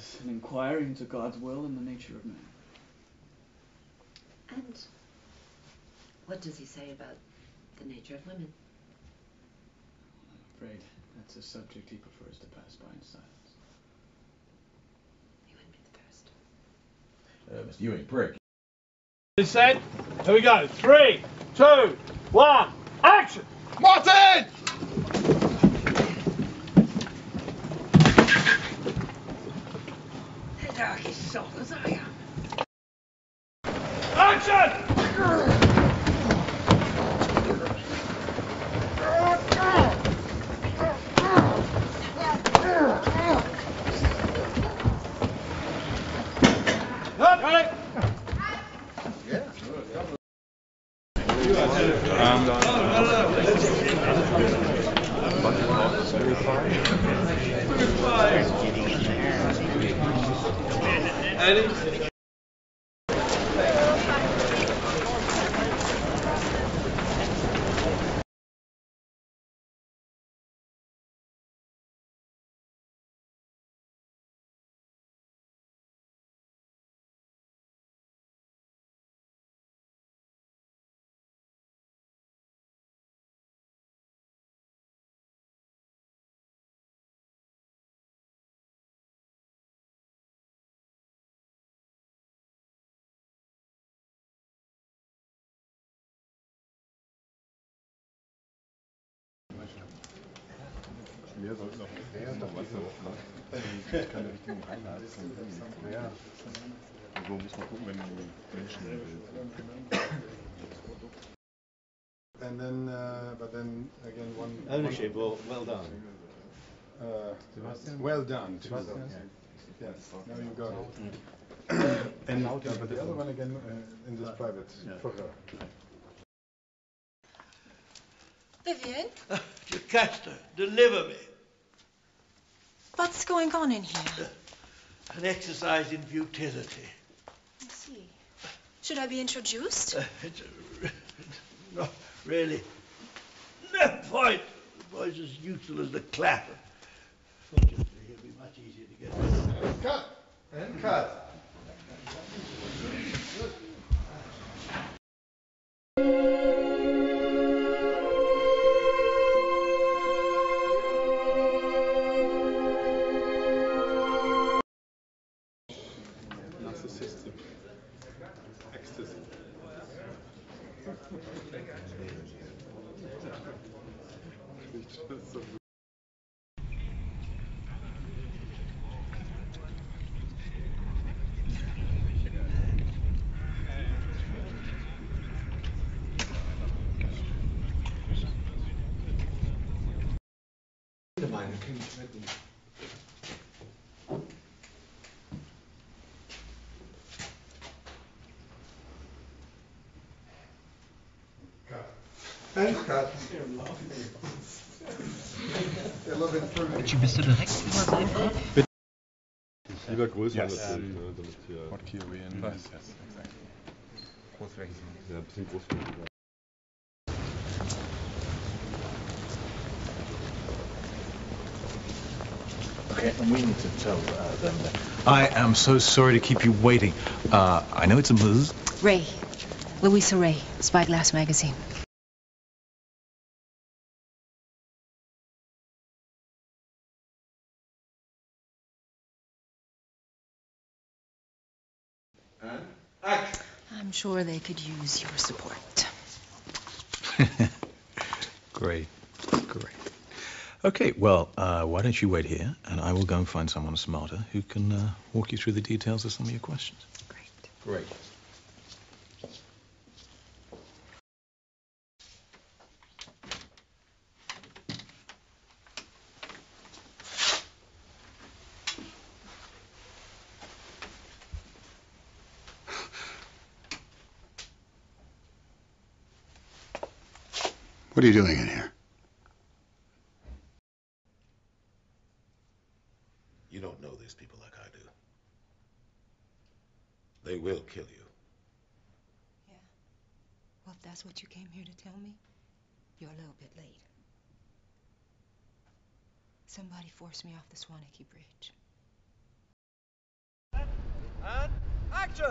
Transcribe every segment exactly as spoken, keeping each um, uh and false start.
is an inquiry into God's will and the nature of man. And what does he say about the nature of women? I'm afraid that's a subject he prefers to pass by in silence. He wouldn't be the first. Uh, Mister Ewing, prick. Is set? Here we go. Three, two, one, action! Martin! The darkest soul as I am. Action! Got it! Yeah. Um, no, no, no. Eddie? Mehr sollten noch was ich kann Richtung einlassen. Ja. So muss man gucken, wenn wenn schnell will. And then, uh, but then again, one. Ownership, well, well done. Uh, well done. To yes. yes. Now you got it. And uh, but the other one again uh, in this private yeah. for her. Vivian? Jocasta, deliver me. What's going on in here? Uh, an exercise in futility. I see. Should I be introduced? Uh, it's, uh, not really. No point. The voice is useful as the clapper. Fortunately, it'll be much easier to get rid of. Cut! And cut! Would you be so direct über sein Wort? Lieber größer als das Bild, ne? Damit hier. What can we in? Yes, yes, exactly. Großflächig. Ja, ein bisschen großflächig. Okay, and we need to tell uh, them that. I am so sorry to keep you waiting. Uh, I know it's a Liz. Ray. Louisa Ray, Spyglass Magazine. I'm sure they could use your support. Great, great. Okay, well, uh, why don't you wait here, and I will go and find someone smarter who can uh, walk you through the details of some of your questions. Great. Great. What are you doing in here? You don't know these people like I do. They will kill you. Yeah. Well, if that's what you came here to tell me, you're a little bit late. Somebody forced me off the Swaniki Bridge. And action!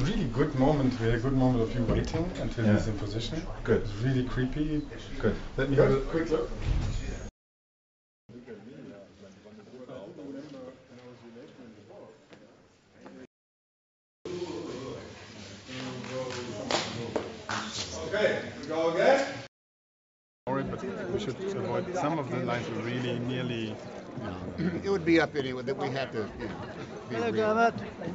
Really good moment. We had a good moment of you waiting until yeah. he's in position. Good. It's really creepy. Good. Let me have a quick look. Okay, we go again. Sorry, but we should avoid some of the lines. We really nearly. It would be up anyway. That we had to. Yeah. Hello, David.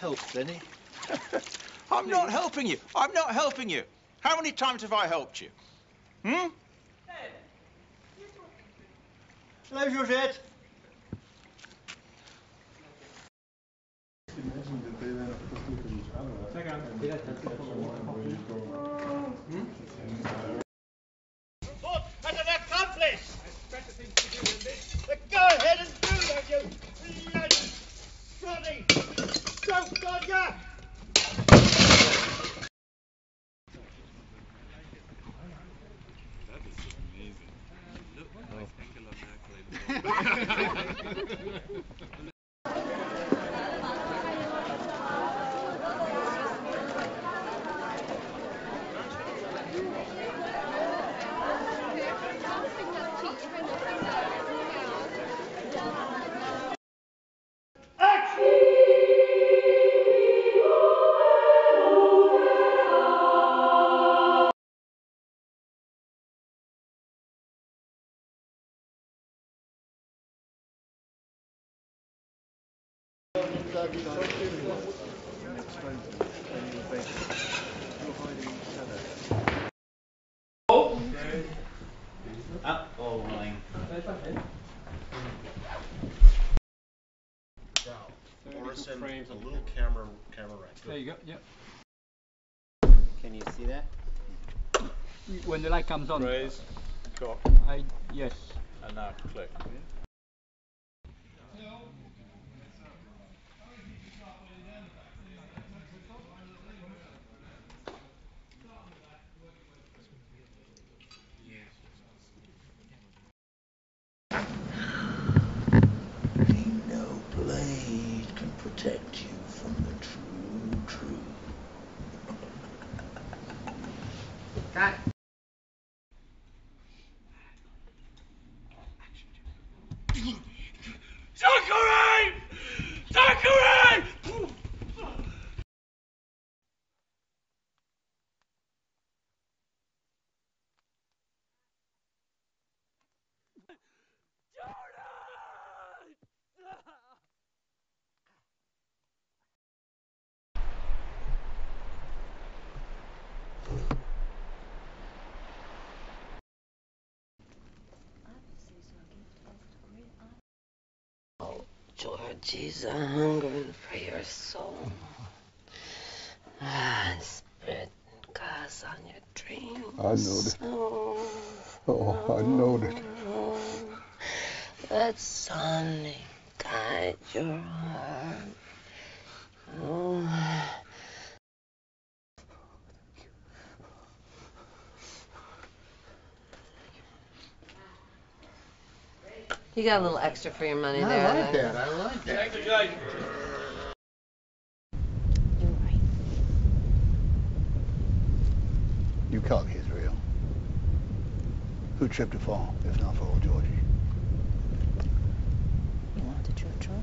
Help, Lenny. I'm Please. not helping you. I'm not helping you. How many times have I helped you? Hmm? Hello, Georgette. Imagine that they then just look at each other. Second. Yeah, that's the one where you go. Hmm? Report and an accomplice! There's better things to do than this. But go ahead and do that, you bloody, bloody... Oh, God, yeah. That is amazing. Look, oh. Nice angle on that clay. Action! Oh, uh, oh my. Now, Morrison, frames a little camera, camera right. There you go. Yep. Can you see that? When the light comes on. Raise. Go. I yes. And now click. Yeah. Protect you from the true truth. Cut. Zachary! Zachary! Georgie's hungering for your soul. Ah, spit and gas on your dreams. I know that. Oh, oh, I know that. Let Sunday guide your heart. Oh. You got a little extra for your money I there. I like that. I like that. You're right. You call it Israel. Who tripped and fall, if not for old Georgie? You want to trip, Trump?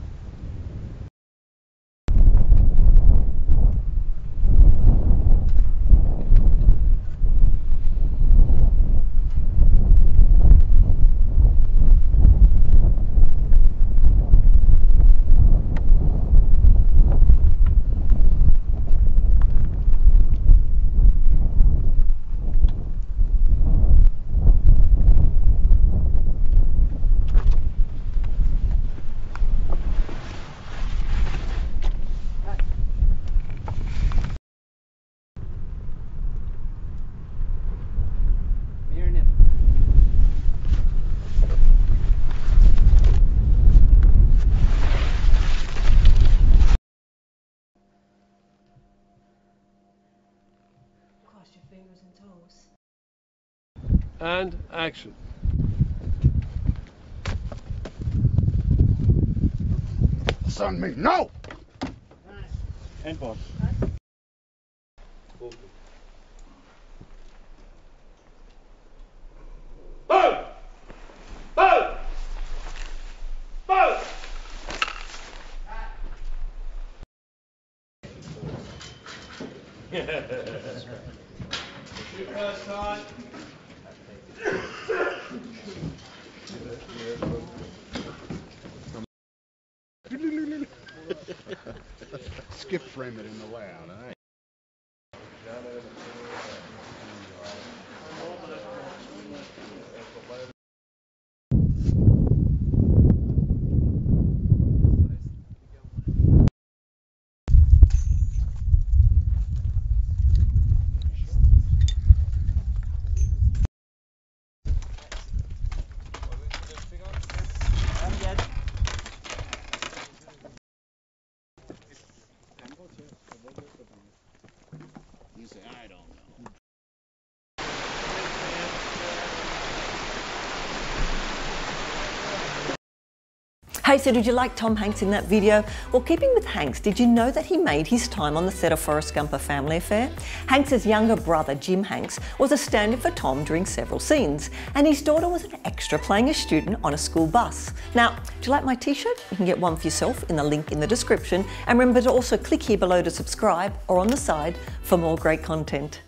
And action. Son me, no! And Bob. Skip frame it in the loud, all right. Hey, so did you like Tom Hanks in that video? Well, keeping with Hanks, did you know that he made his time on the set of Forrest Gump: A Family Affair? Hanks' younger brother, Jim Hanks, was a stand-in for Tom during several scenes, and his daughter was an extra playing a student on a school bus. Now, do you like my t-shirt? You can get one for yourself in the link in the description, and remember to also click here below to subscribe or on the side for more great content.